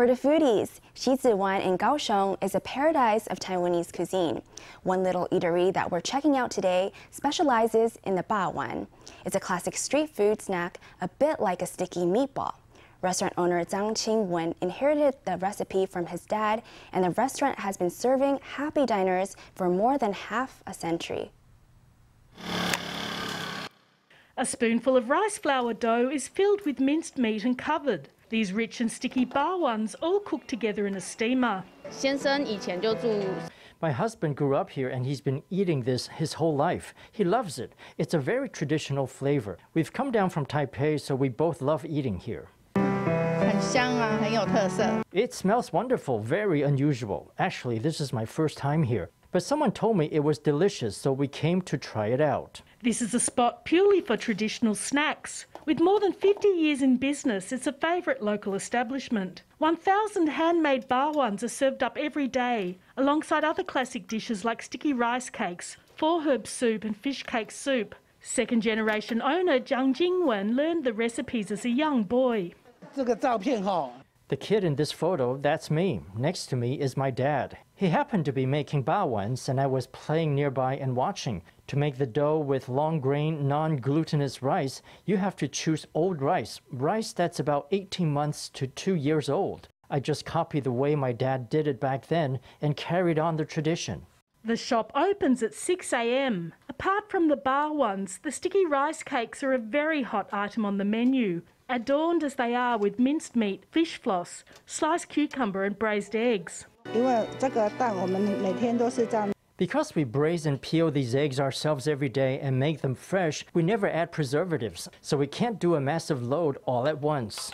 For the foodies, Sizihwan in Kaohsiung is a paradise of Taiwanese cuisine. One little eatery that we're checking out today specializes in the bawan. It's a classic street food snack, a bit like a sticky meatball. Restaurant owner Chang Ching-wen inherited the recipe from his dad, and the restaurant has been serving happy diners for more than half a century. A spoonful of rice flour dough is filled with minced meat and covered. These rich and sticky bawans all cooked together in a steamer. My husband grew up here and he's been eating this his whole life. He loves it. It's a very traditional flavor. We've come down from Taipei, so we both love eating here. It smells wonderful, very unusual. Actually, this is my first time here. But someone told me it was delicious, so we came to try it out. This is a spot purely for traditional snacks. With more than 50 years in business, it's a favourite local establishment. 1,000 handmade bawans are served up every day, alongside other classic dishes like sticky rice cakes, four-herb soup and fish cake soup. Second-generation owner Chang Ching-wen learned the recipes as a young boy. The kid in this photo, that's me. Next to me is my dad. He happened to be making bawans and I was playing nearby and watching. To make the dough with long grain, non-glutinous rice, you have to choose old rice, rice that's about 18 months to 2 years old. I just copied the way my dad did it back then and carried on the tradition. The shop opens at 6 a.m. Apart from the bawans, the sticky rice cakes are a very hot item on the menu. Adorned as they are with minced meat, fish floss, sliced cucumber and braised eggs. Because we braise and peel these eggs ourselves every day and make them fresh, we never add preservatives, so we can't do a massive load all at once.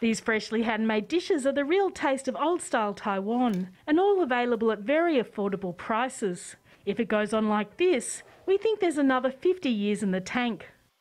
These freshly handmade dishes are the real taste of old-style Taiwan, and all available at very affordable prices. If it goes on like this, we think there's another 50 years in the tank.